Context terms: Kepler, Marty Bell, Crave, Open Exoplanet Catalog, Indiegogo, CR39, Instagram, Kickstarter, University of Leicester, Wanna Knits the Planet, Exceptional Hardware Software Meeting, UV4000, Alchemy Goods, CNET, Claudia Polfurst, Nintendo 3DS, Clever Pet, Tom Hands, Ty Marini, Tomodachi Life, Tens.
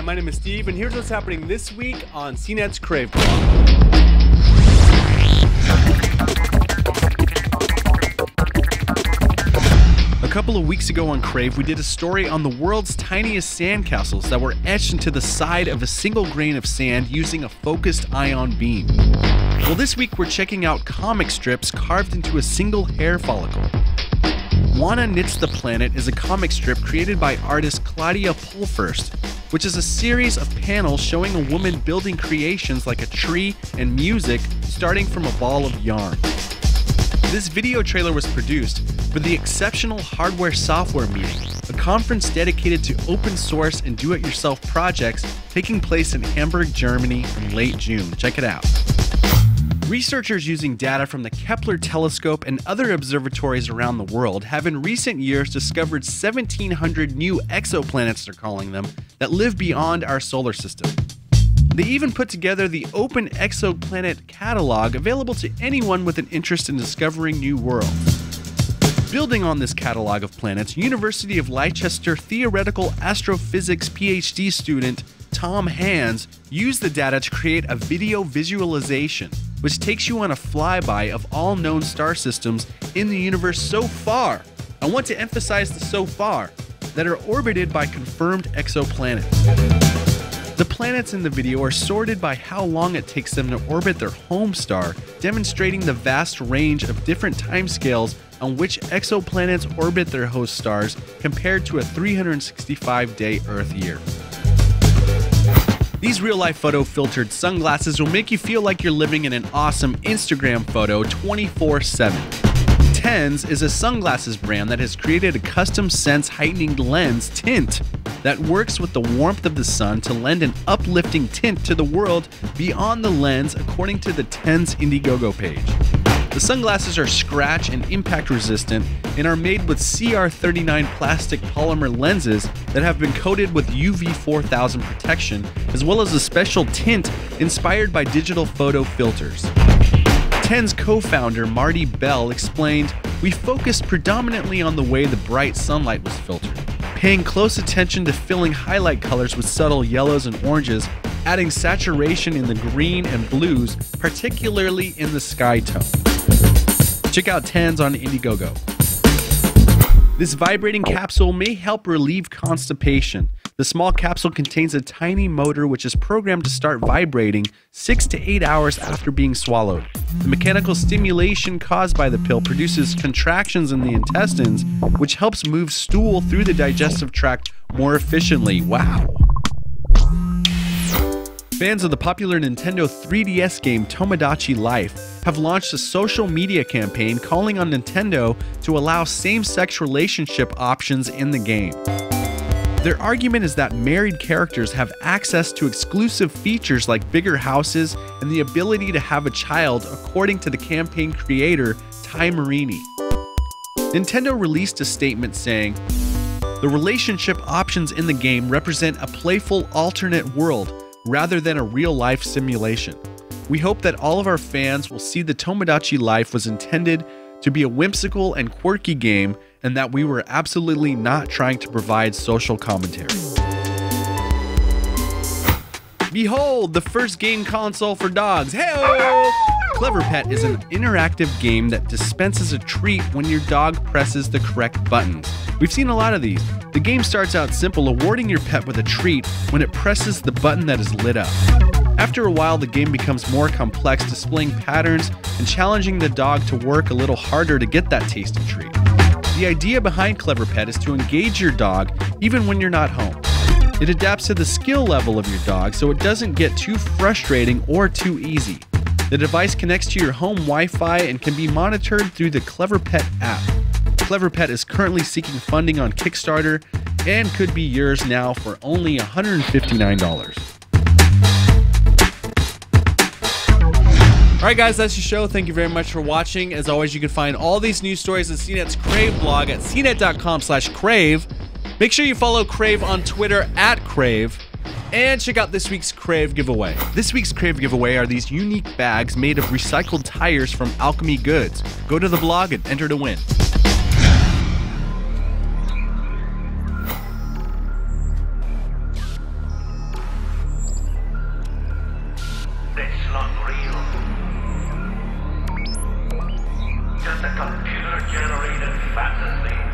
Hi, my name is Steve, and here's what's happening this week on CNET's Crave. A couple of weeks ago on Crave, we did a story on the world's tiniest sandcastles that were etched into the side of a single grain of sand using a focused ion beam. Well, this week we're checking out comic strips carved into a single hair follicle. Wanna Knits the Planet is a comic strip created by artist Claudia Polfurst, which is a series of panels showing a woman building creations like a tree and music, starting from a ball of yarn. This video trailer was produced for the Exceptional Hardware Software Meeting, a conference dedicated to open source and do-it-yourself projects taking place in Hamburg, Germany in late June. Check it out. Researchers using data from the Kepler telescope and other observatories around the world have in recent years discovered 1,700 new exoplanets, they're calling them, that live beyond our solar system. They even put together the Open Exoplanet Catalog, available to anyone with an interest in discovering new worlds. Building on this catalog of planets, University of Leicester theoretical astrophysics PhD student Tom Hands used the data to create a video visualization, which takes you on a flyby of all known star systems in the universe so far. I want to emphasize the so far, that are orbited by confirmed exoplanets. The planets in the video are sorted by how long it takes them to orbit their home star, demonstrating the vast range of different timescales on which exoplanets orbit their host stars compared to a 365-day Earth year. These real-life photo-filtered sunglasses will make you feel like you're living in an awesome Instagram photo 24/7. Tens is a sunglasses brand that has created a custom sense heightening lens tint that works with the warmth of the sun to lend an uplifting tint to the world beyond the lens, according to the Tens Indiegogo page. The sunglasses are scratch and impact resistant and are made with CR39 plastic polymer lenses that have been coated with UV4000 protection, as well as a special tint inspired by digital photo filters. Tens co-founder Marty Bell explained, "We focused predominantly on the way the bright sunlight was filtered, paying close attention to filling highlight colors with subtle yellows and oranges, adding saturation in the green and blues, particularly in the sky tone." Check out Tens on Indiegogo. This vibrating capsule may help relieve constipation. The small capsule contains a tiny motor which is programmed to start vibrating 6 to 8 hours after being swallowed. The mechanical stimulation caused by the pill produces contractions in the intestines, which helps move stool through the digestive tract more efficiently. Wow. Fans of the popular Nintendo 3DS game Tomodachi Life have launched a social media campaign calling on Nintendo to allow same-sex relationship options in the game. Their argument is that married characters have access to exclusive features like bigger houses and the ability to have a child, according to the campaign creator, Ty Marini. Nintendo released a statement saying, "The relationship options in the game represent a playful alternate world rather than a real-life simulation. We hope that all of our fans will see that Tomodachi Life was intended to be a whimsical and quirky game, and that we were absolutely not trying to provide social commentary." Behold, the first game console for dogs. Hey-o! Clever Pet is an interactive game that dispenses a treat when your dog presses the correct buttons. We've seen a lot of these. The game starts out simple, awarding your pet with a treat when it presses the button that is lit up. After a while, the game becomes more complex, displaying patterns and challenging the dog to work a little harder to get that tasty treat. The idea behind Clever Pet is to engage your dog even when you're not home. It adapts to the skill level of your dog so it doesn't get too frustrating or too easy. The device connects to your home Wi-Fi and can be monitored through the Clever Pet app. Clever Pet is currently seeking funding on Kickstarter and could be yours now for only $159. Alright guys, that's your show. Thank you very much for watching. As always, you can find all these news stories in CNET's Crave blog at cnet.com/crave. Make sure you follow Crave on Twitter at Crave. And check out this week's Crave giveaway. This week's Crave giveaway are these unique bags made of recycled tires from Alchemy Goods. Go to the blog and enter to win. a computer-generated fantasy.